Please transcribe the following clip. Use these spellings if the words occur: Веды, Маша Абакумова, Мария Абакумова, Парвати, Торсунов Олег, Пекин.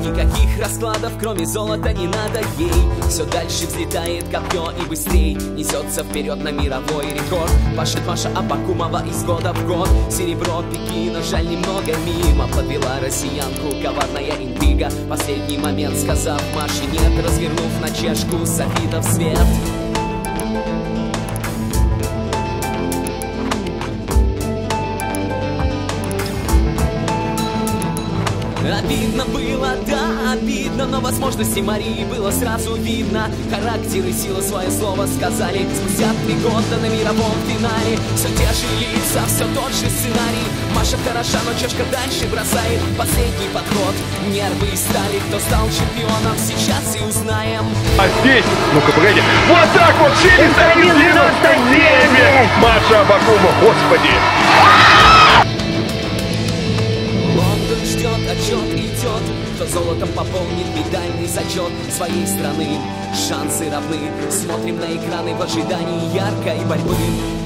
Никаких раскладов, кроме золота, не надо ей. Все дальше взлетает копье и быстрей несется вперед на мировой рекорд. Пашет Маша Абакумова из года в год. Серебро Пекина, жаль, немного мимо. Подвела россиянку коварная интрига, последний момент сказав Маше нет, развернув на чешку софитов свет. Обидно было, да, обидно, но возможности Марии было сразу видно. Характер и сила свое слово сказали. Спустя 3 года на мировом финале все те же лица, все тот же сценарий. Маша хороша, но чашка дальше бросает. Последний подход, нервы и стали. Кто стал чемпионом, сейчас и узнаем. А здесь, ну-ка погоди, вот так вот через 1 минуту Маша Абакумова, господи. Отчет идет, кто золотом пополнит медальный зачет своей страны. Шансы равны, смотрим на экраны в ожидании яркой борьбы.